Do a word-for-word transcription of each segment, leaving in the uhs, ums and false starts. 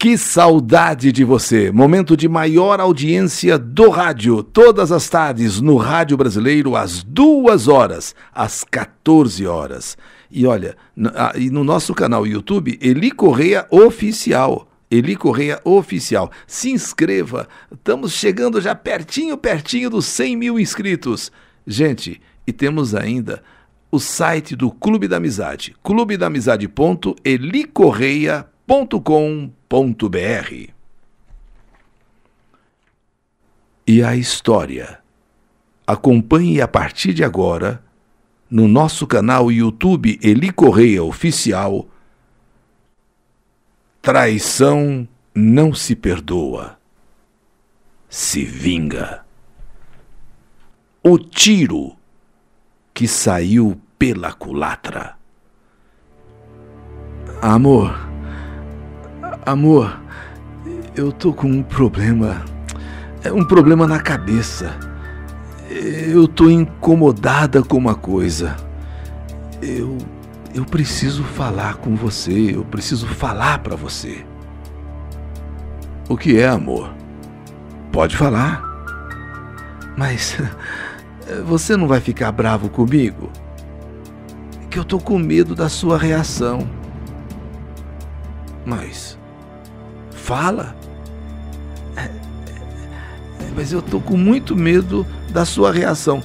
Que saudade de você! Momento de maior audiência do rádio, todas as tardes no Rádio Brasileiro, às duas horas, às quatorze horas. E olha, no nosso canal YouTube, Eli Corrêa Oficial. Eli Corrêa Oficial. Se inscreva, estamos chegando já pertinho, pertinho dos cem mil inscritos. Gente, e temos ainda o site do Clube da Amizade, clube da amizade ponto eli corrêa ponto com ponto br. E a história. Acompanhe a partir de agora, no nosso canal YouTube Eli Corrêa Oficial, Traição não se perdoa, se vinga. O tiro que saiu pela culatra. Amor, Amor, eu tô com um problema, é um problema na cabeça. Eu tô incomodada com uma coisa. Eu, eu preciso falar com você, eu preciso falar pra você. O que é, amor? Pode falar. Mas você não vai ficar bravo comigo? É que eu tô com medo da sua reação. Mas... fala, mas eu tô com muito medo da sua reação.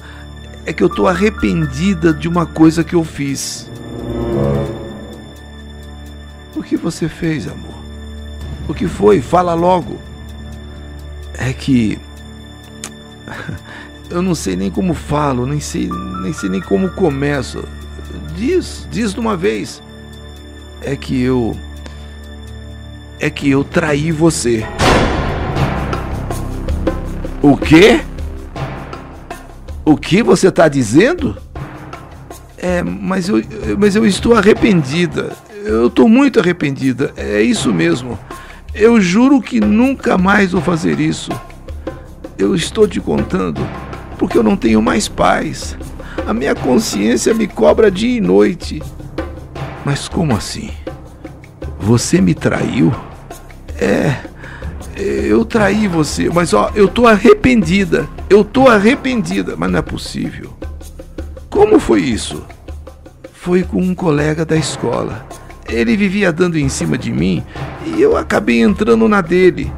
É que eu tô arrependida de uma coisa que eu fiz. O que você fez, amor? O que foi? Fala logo. É que eu não sei nem como falo, nem sei, nem sei nem como começo. Diz, diz de uma vez. É que eu É que eu traí você. O quê? O que você está dizendo? É, mas eu, mas eu estou arrependida. Eu estou muito arrependida. É isso mesmo. Eu juro que nunca mais vou fazer isso. Eu estou te contando porque eu não tenho mais paz. A minha consciência me cobra dia e noite. Mas como assim? Você me traiu? É, eu traí você, mas ó, eu tô arrependida, eu tô arrependida, mas não é possível. Como foi isso? Foi com um colega da escola, ele vivia dando em cima de mim e eu acabei entrando na dele.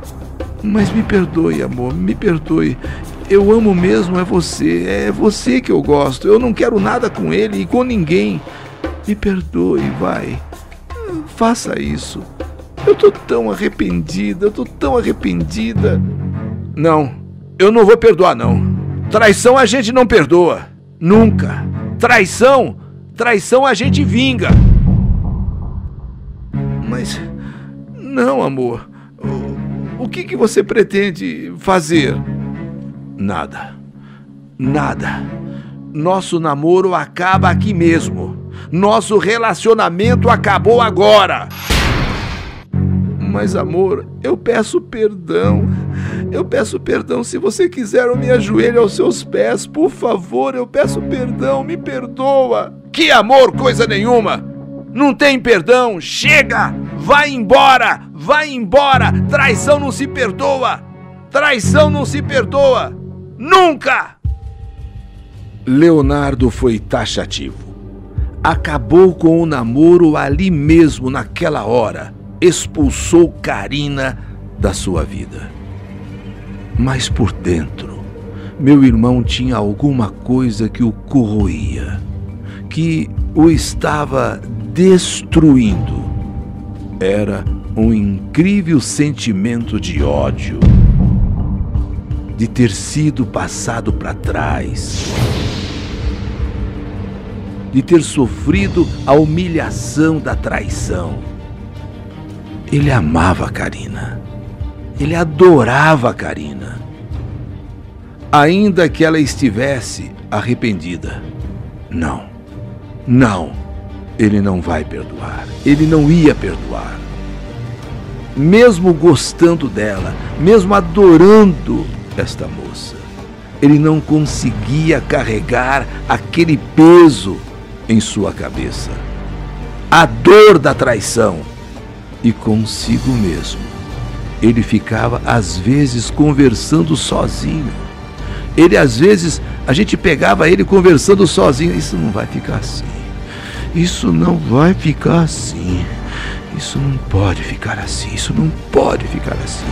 Mas me perdoe, amor, me perdoe, eu amo mesmo é você, é você que eu gosto, eu não quero nada com ele e com ninguém. Me perdoe, vai. Faça isso. Eu tô tão arrependida, eu tô tão arrependida. Não, eu não vou perdoar, não. Traição a gente não perdoa. Nunca. Traição, traição a gente vinga. Mas, não, amor. O, o que que você pretende fazer? Nada. Nada. Nosso namoro acaba aqui mesmo. Nosso relacionamento acabou agora. Mas, amor, eu peço perdão. Eu peço perdão. Se você quiser, eu me ajoelho aos seus pés. Por favor, eu peço perdão. Me perdoa. Que amor, coisa nenhuma. Não tem perdão. Chega. Vai embora. Vai embora. Traição não se perdoa. Traição não se perdoa. Nunca. Leonardo foi taxativo. Acabou com o namoro ali mesmo, naquela hora. Expulsou Karina da sua vida. Mas por dentro, meu irmão tinha alguma coisa que o corroía, que o estava destruindo. Era um incrível sentimento de ódio, de ter sido passado para trás, de ter sofrido a humilhação da traição. Ele amava a Karina. Ele adorava a Karina. Ainda que ela estivesse arrependida. Não. Não. Ele não vai perdoar. Ele não ia perdoar. Mesmo gostando dela, mesmo adorando esta moça, ele não conseguia carregar aquele peso em sua cabeça, a dor da traição, e consigo mesmo Ele ficava, às vezes, conversando sozinho. Ele, às vezes, a gente pegava ele conversando sozinho. Isso não vai ficar assim. Isso não vai ficar assim. Isso não pode ficar assim. Isso não pode ficar assim.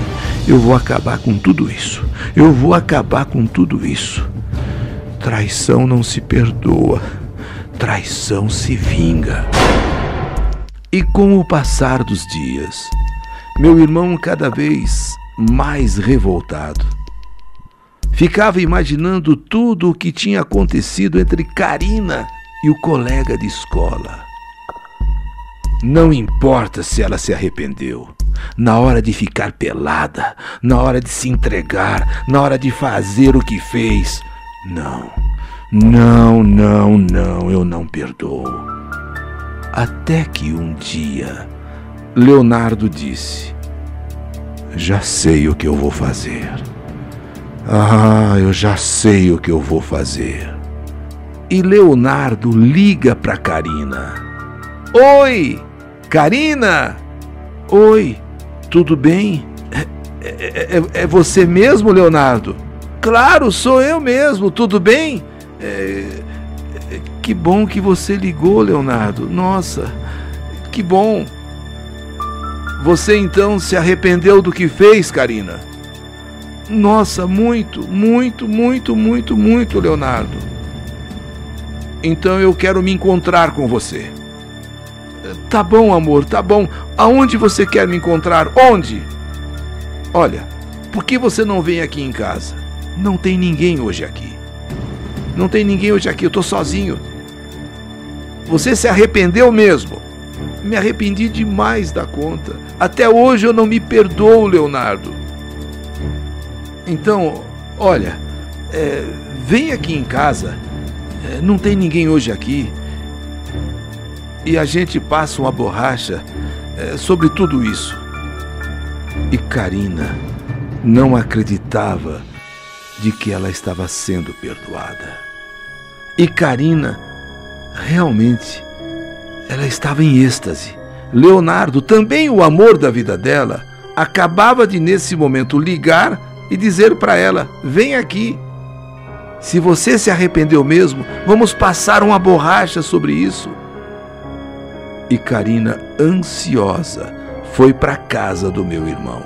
Eu vou acabar com tudo isso. Eu vou acabar com tudo isso. Traição não se perdoa. Traição se vinga. E com o passar dos dias, meu irmão cada vez mais revoltado, ficava imaginando tudo o que tinha acontecido entre Karina e o colega de escola. Não importa se ela se arrependeu, na hora de ficar pelada, na hora de se entregar, na hora de fazer o que fez. Não, não, não, não, eu não perdoo. Até que um dia, Leonardo disse: já sei o que eu vou fazer. Ah, eu já sei o que eu vou fazer. E Leonardo liga para Karina. Oi, Karina! Oi, tudo bem? É, é, é você mesmo, Leonardo? Claro, sou eu mesmo, tudo bem? É, que bom que você ligou, Leonardo. Nossa, que bom. Você então se arrependeu do que fez, Karina? Nossa, muito, muito, muito, muito, muito, Leonardo. Então eu quero me encontrar com você. Tá bom, amor, tá bom. Aonde você quer me encontrar? Onde? Olha, por que você não vem aqui em casa? Não tem ninguém hoje aqui. Não tem ninguém hoje aqui, eu tô sozinho. Você se arrependeu mesmo? Me arrependi demais da conta. Até hoje eu não me perdoo, Leonardo. Então, olha, é, vem aqui em casa. É, não tem ninguém hoje aqui. E a gente passa uma borracha é, sobre tudo isso. E Karina não acreditava de que ela estava sendo perdoada. E Karina, realmente, ela estava em êxtase. Leonardo, também o amor da vida dela, acabava de, nesse momento, ligar e dizer para ela: vem aqui. Se você se arrependeu mesmo, vamos passar uma borracha sobre isso. E Karina, ansiosa, foi para casa do meu irmão,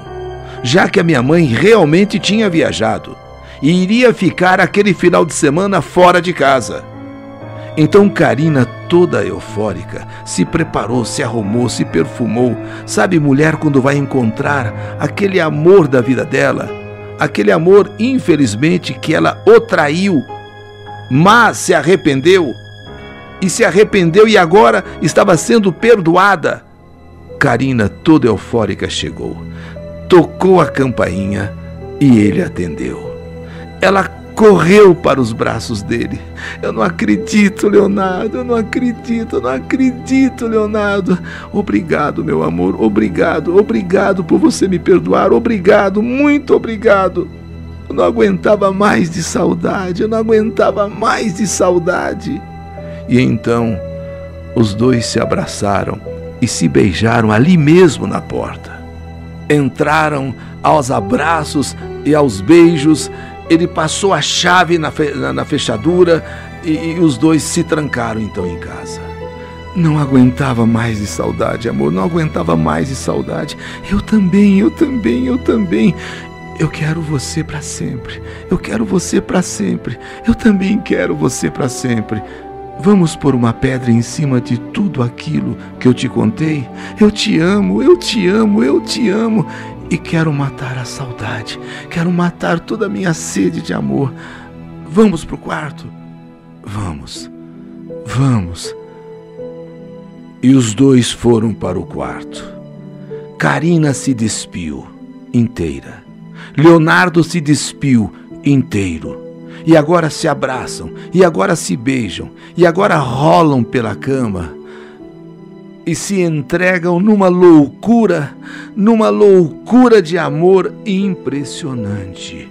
já que a minha mãe realmente tinha viajado e iria ficar aquele final de semana fora de casa. Então Karina, toda eufórica, se preparou, se arrumou, se perfumou. Sabe, mulher, quando vai encontrar aquele amor da vida dela, aquele amor, infelizmente, que ela o traiu, mas se arrependeu, e se arrependeu e agora estava sendo perdoada. Karina, toda eufórica, chegou, tocou a campainha e ele atendeu. Ela correu para os braços dele. Eu não acredito, Leonardo, eu não acredito, eu não acredito, Leonardo. Obrigado, meu amor, obrigado, obrigado por você me perdoar, obrigado, muito obrigado. Eu não aguentava mais de saudade, eu não aguentava mais de saudade. E então, os dois se abraçaram e se beijaram ali mesmo na porta. Entraram aos abraços e aos beijos. Ele passou a chave na, fe na fechadura e, e os dois se trancaram então em casa. Não aguentava mais de saudade, amor, não aguentava mais de saudade. Eu também, eu também, eu também. Eu quero você para sempre, eu quero você para sempre. Eu também quero você para sempre. Vamos pôr uma pedra em cima de tudo aquilo que eu te contei? Eu te amo, eu te amo, eu te amo. E quero matar a saudade, quero matar toda a minha sede de amor. Vamos pro quarto? Vamos, vamos. E os dois foram para o quarto. Karina se despiu inteira. Leonardo se despiu inteiro. E agora se abraçam, e agora se beijam, e agora rolam pela cama e se entregam numa loucura, numa loucura de amor impressionante.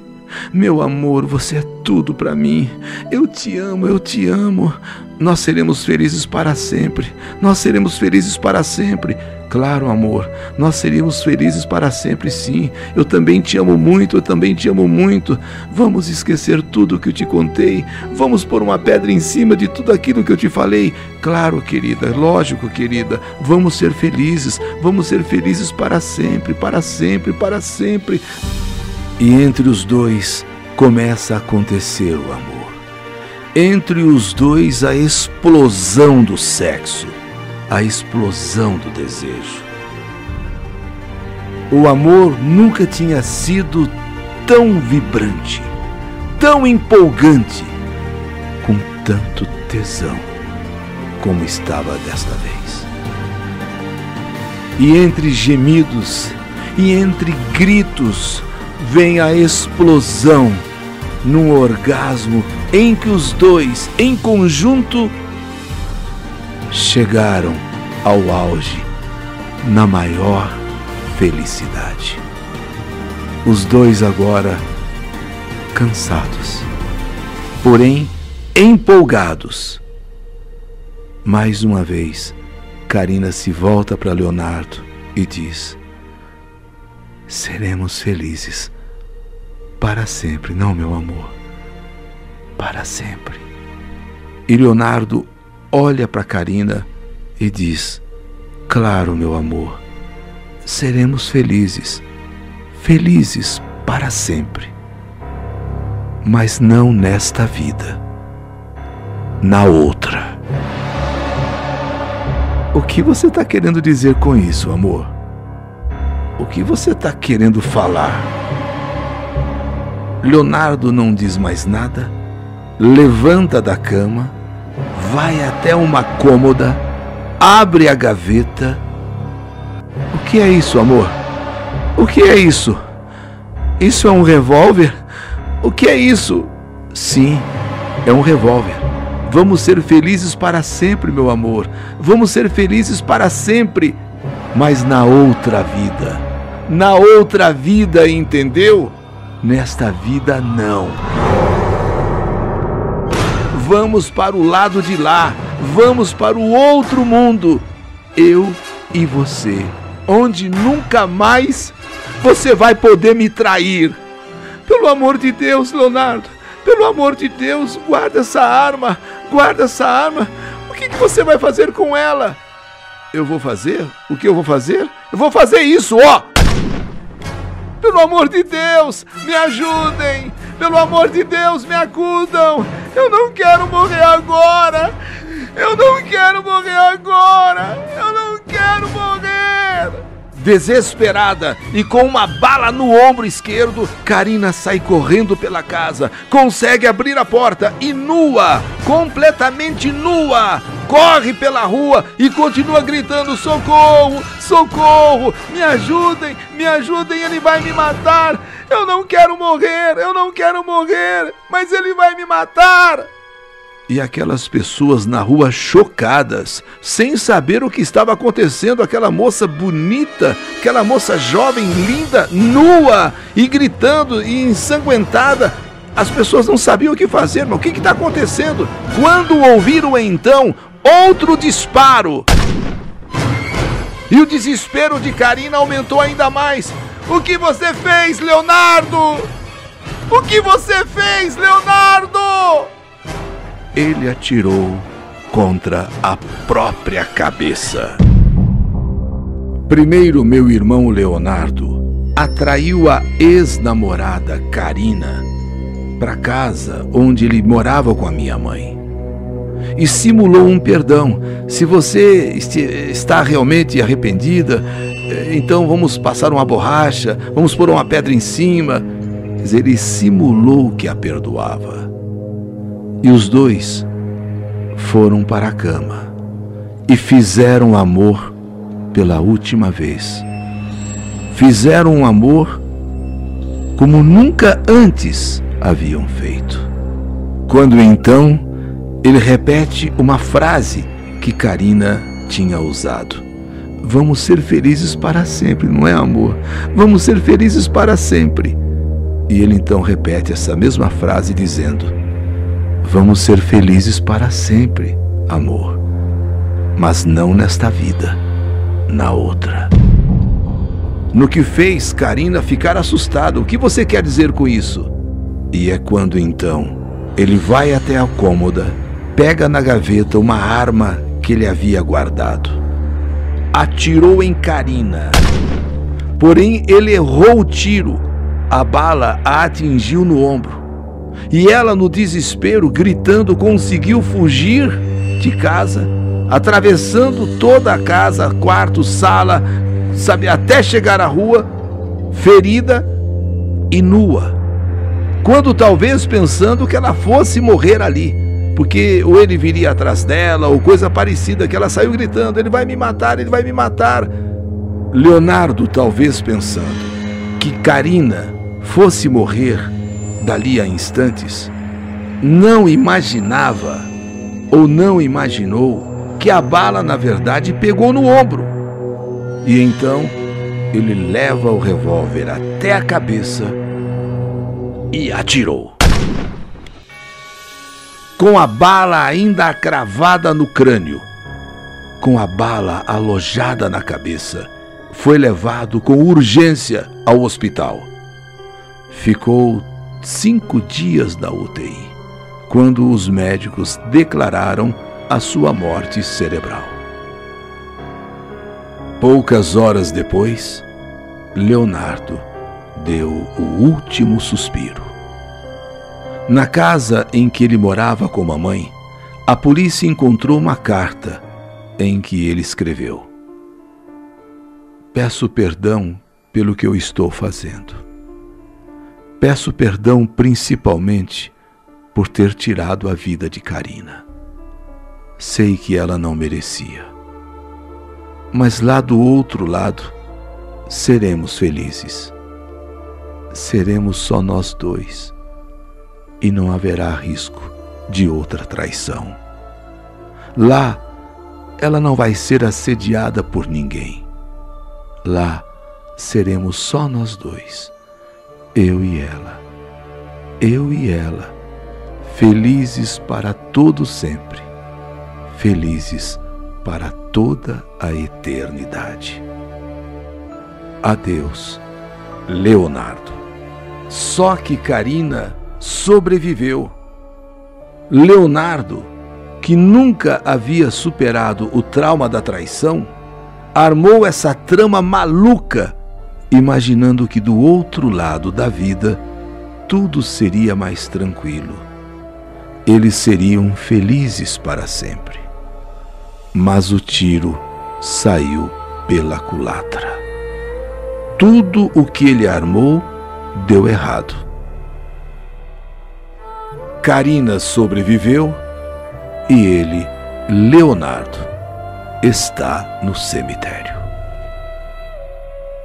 Meu amor, você é tudo pra mim. Eu te amo, eu te amo. Nós seremos felizes para sempre. Nós seremos felizes para sempre. Claro, amor, nós seríamos felizes para sempre, sim. Eu também te amo muito, eu também te amo muito. Vamos esquecer tudo que eu te contei. Vamos pôr uma pedra em cima de tudo aquilo que eu te falei. Claro, querida, lógico, querida. Vamos ser felizes, vamos ser felizes para sempre, para sempre, para sempre. E entre os dois começa a acontecer o amor. Entre os dois a explosão do sexo, a explosão do desejo. O amor nunca tinha sido tão vibrante, tão empolgante, com tanto tesão como estava desta vez. E entre gemidos e entre gritos vem a explosão num orgasmo em que os dois, em conjunto, chegaram ao auge, na maior felicidade. Os dois agora cansados, porém empolgados. Mais uma vez, Karina se volta para Leonardo e diz: seremos felizes para sempre, não, meu amor, para sempre. E Leonardo olha para Karina e diz: claro, meu amor, seremos felizes, felizes para sempre, mas não nesta vida, na outra. O que você está querendo dizer com isso, amor? O que você está querendo falar? Leonardo não diz mais nada, levanta da cama, vai até uma cômoda, abre a gaveta. O que é isso, amor? O que é isso? Isso é um revólver? O que é isso? Sim, é um revólver. Vamos ser felizes para sempre, meu amor. Vamos ser felizes para sempre, mas na outra vida. Na outra vida, entendeu? Nesta vida, não. Vamos para o lado de lá. Vamos para o outro mundo. Eu e você. Onde nunca mais você vai poder me trair. Pelo amor de Deus, Leonardo. Pelo amor de Deus, guarda essa arma. Guarda essa arma. O que que você vai fazer com ela? Eu vou fazer? O que eu vou fazer? Eu vou fazer isso, ó! Pelo amor de Deus, me ajudem! Pelo amor de Deus, me acudam! Eu não quero morrer agora! Eu não quero morrer agora! Eu não quero morrer! Desesperada e com uma bala no ombro esquerdo, Karina sai correndo pela casa, consegue abrir a porta e nua, completamente nua, corre pela rua e continua gritando: socorro, socorro, me ajudem, me ajudem, ele vai me matar, eu não quero morrer, eu não quero morrer, mas ele vai me matar. E aquelas pessoas na rua chocadas, sem saber o que estava acontecendo, aquela moça bonita, aquela moça jovem, linda, nua e gritando e ensanguentada. As pessoas não sabiam o que fazer, mas o que está acontecendo? Quando ouviram então outro disparo, e o desespero de Karina aumentou ainda mais. O que você fez, Leonardo? O que você fez, Leonardo? Ele atirou contra a própria cabeça. Primeiro, meu irmão Leonardo atraiu a ex-namorada Karina para casa onde ele morava com a minha mãe. E simulou um perdão. Se você está realmente arrependida, então vamos passar uma borracha, vamos pôr uma pedra em cima. Quer dizer, ele simulou que a perdoava. E os dois foram para a cama e fizeram amor pela última vez. Fizeram um amor como nunca antes haviam feito. Quando então ele repete uma frase que Karina tinha usado: vamos ser felizes para sempre, não é, amor? Vamos ser felizes para sempre. E ele então repete essa mesma frase dizendo: vamos ser felizes para sempre, amor, mas não nesta vida, na outra. No que fez Karina ficar assustada. O que você quer dizer com isso? E é quando então ele vai até a cômoda, pega na gaveta uma arma que ele havia guardado, atirou em Karina. Porém, ele errou o tiro. A bala a atingiu no ombro. E ela, no desespero, gritando, conseguiu fugir de casa, atravessando toda a casa, quarto, sala, sabe, até chegar à rua, ferida e nua. Quando talvez pensando que ela fosse morrer ali, porque ou ele viria atrás dela, ou coisa parecida, que ela saiu gritando: ele vai me matar, ele vai me matar. Leonardo talvez pensando que Karina fosse morrer dali a instantes, não imaginava ou não imaginou que a bala, na verdade, pegou no ombro. E então ele leva o revólver até a cabeça e atirou. Com a bala ainda cravada no crânio, com a bala alojada na cabeça, foi levado com urgência ao hospital. Ficou cinco dias na U T I, quando os médicos declararam a sua morte cerebral. Poucas horas depois, Leonardo deu o último suspiro. Na casa em que ele morava com a mãe, a polícia encontrou uma carta em que ele escreveu: peço perdão pelo que eu estou fazendo. Peço perdão principalmente por ter tirado a vida de Karina. Sei que ela não merecia. Mas lá do outro lado, seremos felizes. Seremos só nós dois. E não haverá risco de outra traição. Lá, ela não vai ser assediada por ninguém. Lá seremos só nós dois, eu e ela, eu e ela, felizes para todo sempre, felizes para toda a eternidade. Adeus, Leonardo. Só que Karina sobreviveu. Leonardo, que nunca havia superado o trauma da traição, armou essa trama maluca, imaginando que do outro lado da vida tudo seria mais tranquilo. Eles seriam felizes para sempre. Mas o tiro saiu pela culatra. Tudo o que ele armou deu errado. Karina sobreviveu e ele, Leonardo, está no cemitério.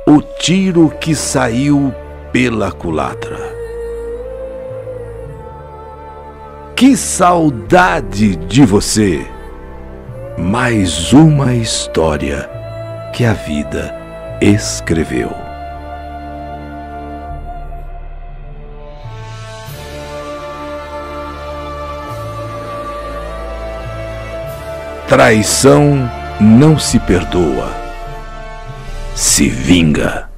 O tiro que saiu pela culatra. Que saudade de você! Mais uma história que a vida escreveu. Traição não se perdoa, se vinga.